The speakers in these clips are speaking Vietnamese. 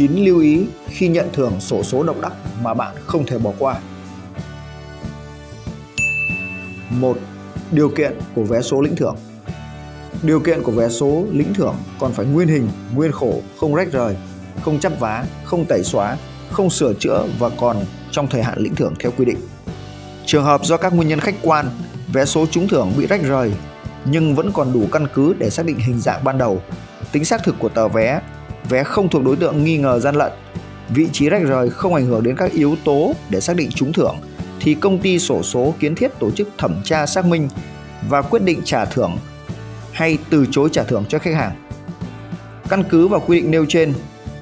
9 lưu ý khi nhận thưởng xổ số độc đắc mà bạn không thể bỏ qua. 1. Điều kiện của vé số lĩnh thưởng. Điều kiện của vé số lĩnh thưởng còn phải nguyên hình, nguyên khổ, không rách rời, không chắp vá, không tẩy xóa, không sửa chữa và còn trong thời hạn lĩnh thưởng theo quy định. Trường hợp do các nguyên nhân khách quan, vé số trúng thưởng bị rách rời nhưng vẫn còn đủ căn cứ để xác định hình dạng ban đầu, tính xác thực của tờ vé, vé không thuộc đối tượng nghi ngờ gian lận, vị trí rách rời không ảnh hưởng đến các yếu tố để xác định trúng thưởng, thì công ty xổ số kiến thiết tổ chức thẩm tra xác minh và quyết định trả thưởng hay từ chối trả thưởng cho khách hàng. Căn cứ vào quy định nêu trên,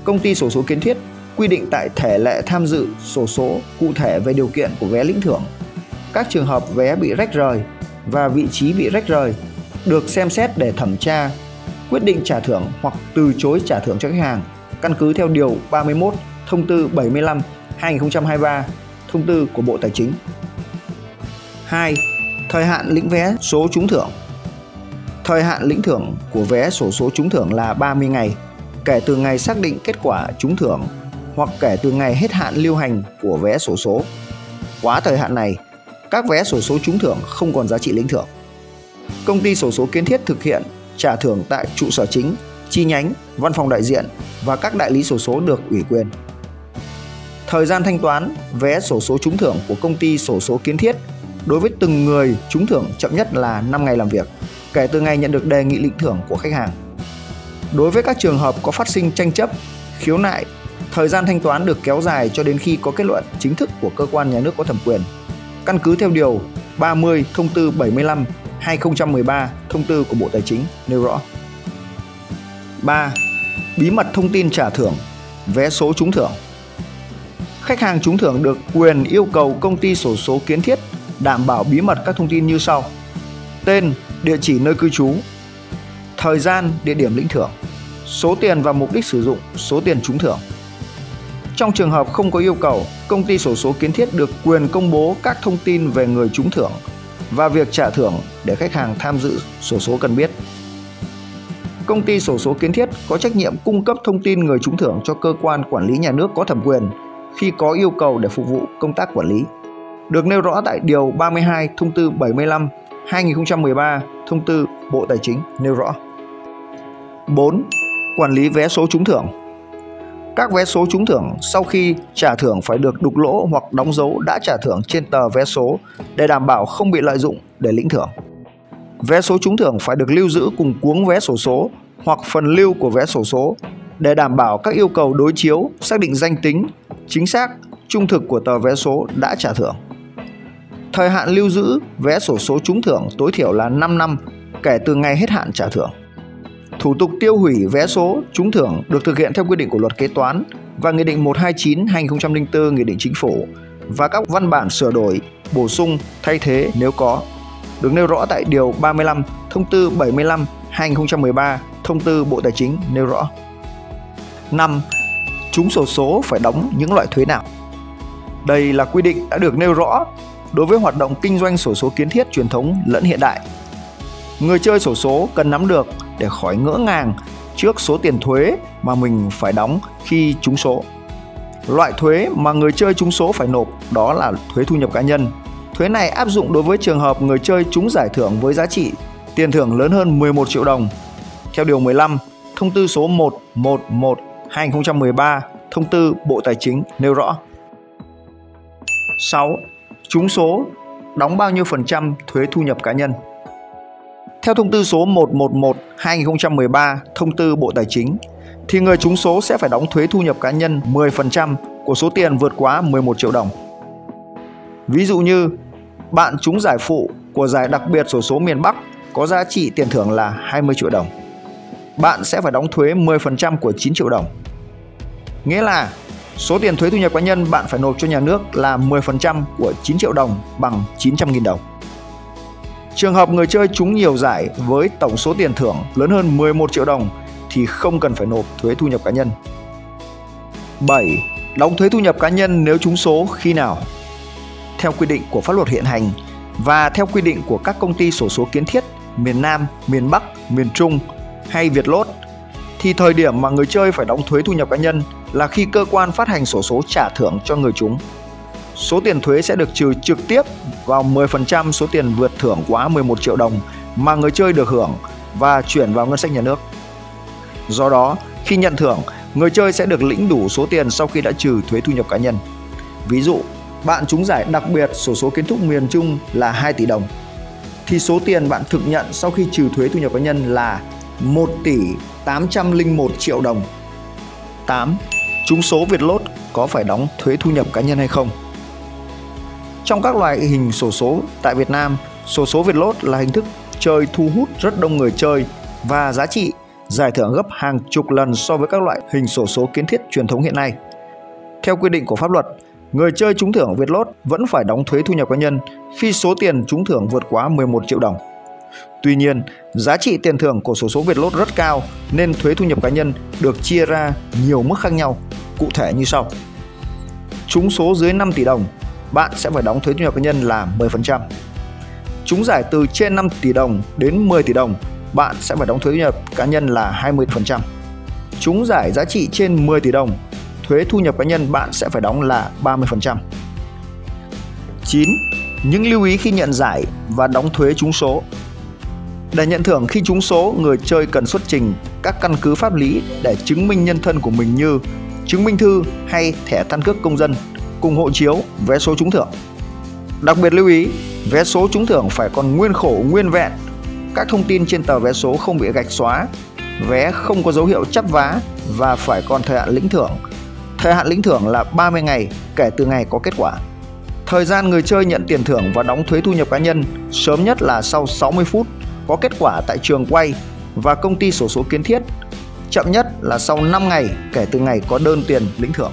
công ty xổ số kiến thiết quy định tại thể lệ tham dự xổ số cụ thể về điều kiện của vé lĩnh thưởng, các trường hợp vé bị rách rời và vị trí bị rách rời được xem xét để thẩm tra, quyết định trả thưởng hoặc từ chối trả thưởng cho khách hàng, căn cứ theo điều 31 thông tư 75/2023 thông tư của Bộ Tài chính. 2. Thời hạn lĩnh vé số trúng thưởng. Thời hạn lĩnh thưởng của vé xổ số trúng thưởng là 30 ngày kể từ ngày xác định kết quả trúng thưởng hoặc kể từ ngày hết hạn lưu hành của vé xổ số. Quá thời hạn này, các vé xổ số trúng thưởng không còn giá trị lĩnh thưởng. Công ty xổ số kiến thiết thực hiện trả thưởng tại trụ sở chính, chi nhánh, văn phòng đại diện và các đại lý xổ số được ủy quyền. Thời gian thanh toán vé xổ số trúng thưởng của công ty xổ số kiến thiết đối với từng người trúng thưởng chậm nhất là 5 ngày làm việc kể từ ngày nhận được đề nghị lĩnh thưởng của khách hàng. Đối với các trường hợp có phát sinh tranh chấp, khiếu nại, thời gian thanh toán được kéo dài cho đến khi có kết luận chính thức của cơ quan nhà nước có thẩm quyền, căn cứ theo điều 30 thông tư 75/2013 thông tư của Bộ Tài chính nêu rõ. 3. Bí mật thông tin trả thưởng vé số trúng thưởng. Khách hàng trúng thưởng được quyền yêu cầu công ty xổ số kiến thiết đảm bảo bí mật các thông tin như sau: tên, địa chỉ nơi cư trú, thời gian, địa điểm lĩnh thưởng, số tiền và mục đích sử dụng số tiền trúng thưởng. Trong trường hợp không có yêu cầu, công ty xổ số kiến thiết được quyền công bố các thông tin về người trúng thưởng và việc trả thưởng để khách hàng tham dự xổ số cần biết. Công ty xổ số kiến thiết có trách nhiệm cung cấp thông tin người trúng thưởng cho cơ quan quản lý nhà nước có thẩm quyền khi có yêu cầu để phục vụ công tác quản lý, được nêu rõ tại điều 32 thông tư 75/2013 thông tư Bộ Tài chính nêu rõ. 4. Quản lý vé số trúng thưởng. Các vé số trúng thưởng sau khi trả thưởng phải được đục lỗ hoặc đóng dấu đã trả thưởng trên tờ vé số để đảm bảo không bị lợi dụng để lĩnh thưởng. Vé số trúng thưởng phải được lưu giữ cùng cuống vé xổ số hoặc phần lưu của vé xổ số để đảm bảo các yêu cầu đối chiếu, xác định danh tính, chính xác, trung thực của tờ vé số đã trả thưởng. Thời hạn lưu giữ vé xổ số trúng thưởng tối thiểu là 5 năm kể từ ngày hết hạn trả thưởng. Thủ tục tiêu hủy vé số trúng thưởng được thực hiện theo quy định của Luật Kế toán và Nghị định 129/2004 Nghị định Chính phủ và các văn bản sửa đổi, bổ sung, thay thế nếu có, được nêu rõ tại điều 35 thông tư 75/2013 thông tư Bộ Tài chính nêu rõ. 5. Trúng xổ số phải đóng những loại thuế nào? Đây là quy định đã được nêu rõ đối với hoạt động kinh doanh xổ số kiến thiết truyền thống lẫn hiện đại. Người chơi xổ số cần nắm được để khỏi ngỡ ngàng trước số tiền thuế mà mình phải đóng khi trúng số. Loại thuế mà người chơi trúng số phải nộp đó là thuế thu nhập cá nhân. Thuế này áp dụng đối với trường hợp người chơi trúng giải thưởng với giá trị tiền thưởng lớn hơn 11 triệu đồng. Theo điều 15, thông tư số 111/2013, thông tư Bộ Tài chính nêu rõ. 6. Trúng số đóng bao nhiêu % thuế thu nhập cá nhân? Theo thông tư số 111/2013 thông tư Bộ Tài chính thì người trúng số sẽ phải đóng thuế thu nhập cá nhân 10% của số tiền vượt quá 11 triệu đồng. Ví dụ như bạn trúng giải phụ của giải đặc biệt xổ số miền Bắc có giá trị tiền thưởng là 20 triệu đồng. Bạn sẽ phải đóng thuế 10% của 9 triệu đồng. Nghĩa là số tiền thuế thu nhập cá nhân bạn phải nộp cho nhà nước là 10% của 9 triệu đồng bằng 900.000 đồng. Trường hợp người chơi trúng nhiều giải với tổng số tiền thưởng lớn hơn 11 triệu đồng thì không cần phải nộp thuế thu nhập cá nhân. 7. Đóng thuế thu nhập cá nhân nếu trúng số khi nào? Theo quy định của pháp luật hiện hành và theo quy định của các công ty xổ số kiến thiết miền Nam, miền Bắc, miền Trung hay Vietlott thì thời điểm mà người chơi phải đóng thuế thu nhập cá nhân là khi cơ quan phát hành xổ số trả thưởng cho người trúng. Số tiền thuế sẽ được trừ trực tiếp vào 10% số tiền vượt thưởng quá 11 triệu đồng mà người chơi được hưởng và chuyển vào ngân sách nhà nước. Do đó, khi nhận thưởng, người chơi sẽ được lĩnh đủ số tiền sau khi đã trừ thuế thu nhập cá nhân. Ví dụ, bạn trúng giải đặc biệt xổ số kiến trúc miền Trung là 2 tỷ đồng, thì số tiền bạn thực nhận sau khi trừ thuế thu nhập cá nhân là 1 tỷ 801 triệu đồng. 8. Trúng số Vietlott có phải đóng thuế thu nhập cá nhân hay không? Trong các loại hình xổ số tại Việt Nam, xổ số Vietlott là hình thức chơi thu hút rất đông người chơi và giá trị giải thưởng gấp hàng chục lần so với các loại hình xổ số kiến thiết truyền thống hiện nay. Theo quy định của pháp luật, người chơi trúng thưởng Vietlott vẫn phải đóng thuế thu nhập cá nhân khi số tiền trúng thưởng vượt quá 11 triệu đồng. Tuy nhiên, giá trị tiền thưởng của xổ số Vietlott rất cao nên thuế thu nhập cá nhân được chia ra nhiều mức khác nhau, cụ thể như sau. Trúng số dưới 5 tỷ đồng, bạn sẽ phải đóng thuế thu nhập cá nhân là 10%. Trúng giải từ trên 5 tỷ đồng đến 10 tỷ đồng, bạn sẽ phải đóng thuế thu nhập cá nhân là 20%. Trúng giải giá trị trên 10 tỷ đồng, thuế thu nhập cá nhân bạn sẽ phải đóng là 30%. 9. Những lưu ý khi nhận giải và đóng thuế trúng số. Để nhận thưởng khi trúng số, người chơi cần xuất trình các căn cứ pháp lý để chứng minh nhân thân của mình như chứng minh thư hay thẻ căn cước công dân cùng hộ chiếu, vé số trúng thưởng. Đặc biệt lưu ý, vé số trúng thưởng phải còn nguyên khổ nguyên vẹn, các thông tin trên tờ vé số không bị gạch xóa, vé không có dấu hiệu chắp vá và phải còn thời hạn lĩnh thưởng. Thời hạn lĩnh thưởng là 30 ngày kể từ ngày có kết quả. Thời gian người chơi nhận tiền thưởng và đóng thuế thu nhập cá nhân sớm nhất là sau 60 phút có kết quả tại trường quay và công ty xổ số kiến thiết, chậm nhất là sau 5 ngày kể từ ngày có đơn tiền lĩnh thưởng.